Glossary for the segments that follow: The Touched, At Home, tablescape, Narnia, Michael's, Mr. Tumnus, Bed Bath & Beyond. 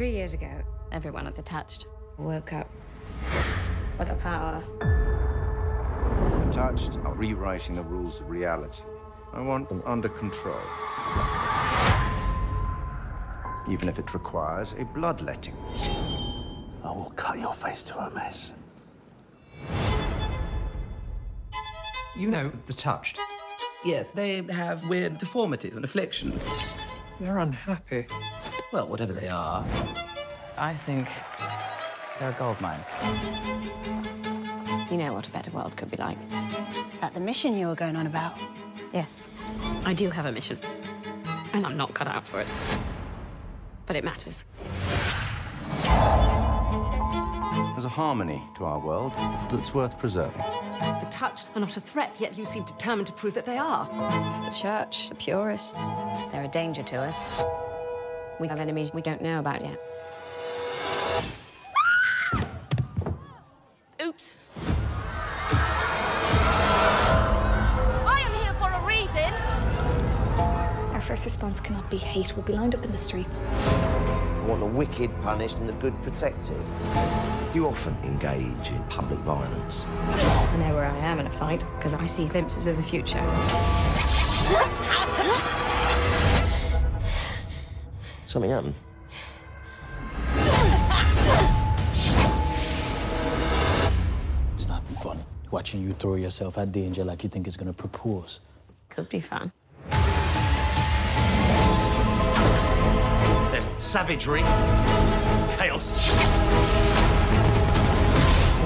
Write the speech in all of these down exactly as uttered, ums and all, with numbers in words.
Three years ago, everyone at The Touched woke up with the power. The Touched are rewriting the rules of reality. I want them under control. Even if it requires a bloodletting. I will cut your face to a mess. You know, The Touched. Yes, they have weird deformities and afflictions. They're unhappy. Well, whatever they are, I think they're a goldmine. You know what a better world could be like. Is that the mission you were going on about? Yes, I do have a mission, and I'm not cut out for it. But it matters. There's a harmony to our world that's worth preserving. The Touched are not a threat, yet you seem determined to prove that they are. The church, the purists, they're a danger to us. We have enemies we don't know about yet. Oops. I am here for a reason. Our first response cannot be hate. We'll be lined up in the streets. I want the wicked punished and the good protected. You often engage in public violence. I know where I am in a fight, because I see glimpses of the future. Something happened. It's not fun watching you throw yourself at danger like you think it's gonna propose. Could be fun. There's savagery, chaos.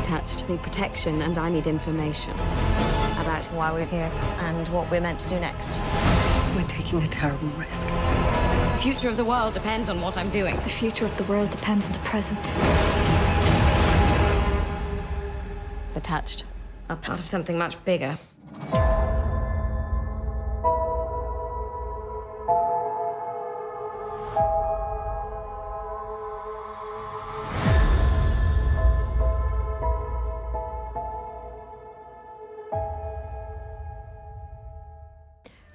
Touched need protection, and I need information about why we're here and what we're meant to do next. We're taking a terrible risk. The future of the world depends on what I'm doing. The future of the world depends on the present. The Touched are part of something much bigger.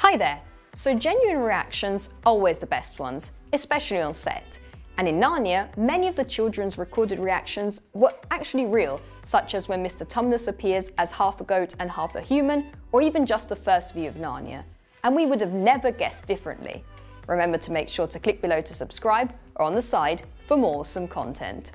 Hi there! So genuine reactions are always the best ones, especially on set. And in Narnia, many of the children's recorded reactions were actually real, such as when Mister Tumnus appears as half a goat and half a human, or even just the first view of Narnia. And we would have never guessed differently. Remember to make sure to click below to subscribe, or on the side for more awesome content.